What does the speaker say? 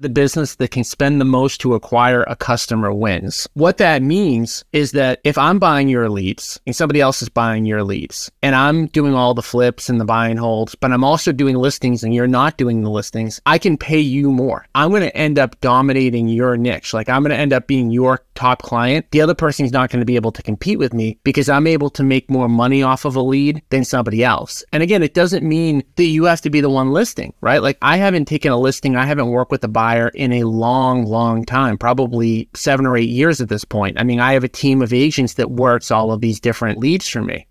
the business that can spend the most to acquire a customer wins. What that means is that if I'm buying your leads and somebody else is buying your leads and I'm doing all the flips and the buy and holds, but I'm also doing listings and you're not doing the listings, I can pay you more. I'm going to end up dominating your niche. Like, I'm going to end up being your top client. The other person's not going to be able to compete with me because I'm able to make more money off of a lead than somebody else. And again, it doesn't mean that you have to be the one listing, right? Like, I haven't taken a listing. I haven't worked with a buyer in a long, long time, probably 7 or 8 years at this point. I mean, I have a team of agents that works all of these different leads for me.